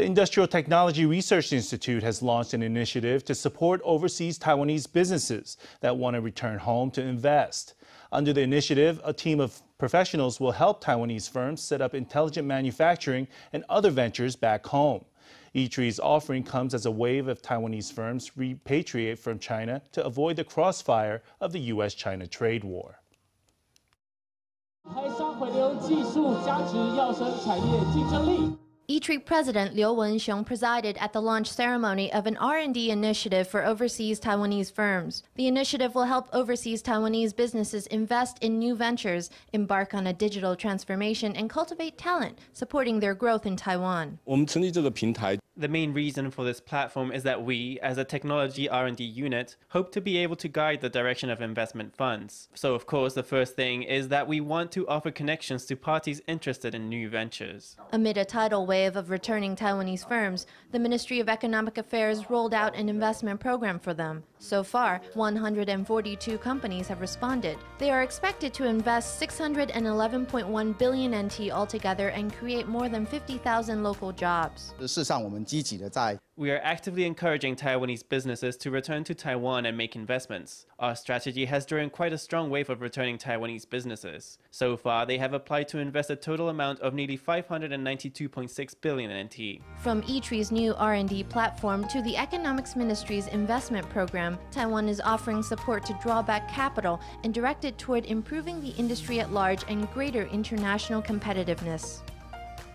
The Industrial Technology Research Institute has launched an initiative to support overseas Taiwanese businesses that want to return home to invest. Under the initiative, a team of professionals will help Taiwanese firms set up intelligent manufacturing and other ventures back home. E3's offering comes as a wave of Taiwanese firms repatriate from China to avoid the crossfire of the U.S.-China trade war. E3 President Liu Wen-hsiung presided at the launch ceremony of an R&D initiative for overseas Taiwanese firms. The initiative will help overseas Taiwanese businesses invest in new ventures, embark on a digital transformation, and cultivate talent, supporting their growth in Taiwan. The main reason for this platform is that we, as a technology R&D unit, hope to be able to guide the direction of investment funds. So, of course, the first thing is that we want to offer connections to parties interested in new ventures. Amid a tidal wave of returning Taiwanese firms, the Ministry of Economic Affairs rolled out an investment program for them. So far, 142 companies have responded. They are expected to invest 611.1 billion NT altogether and create more than 50,000 local jobs. We are actively encouraging Taiwanese businesses to return to Taiwan and make investments. Our strategy has driven quite a strong wave of returning Taiwanese businesses. So far, they have applied to invest a total amount of nearly 592.6 billion NT. From E3's new R&D platform to the Economics Ministry's investment program, Taiwan is offering support to draw back capital and directed toward improving the industry at large and greater international competitiveness.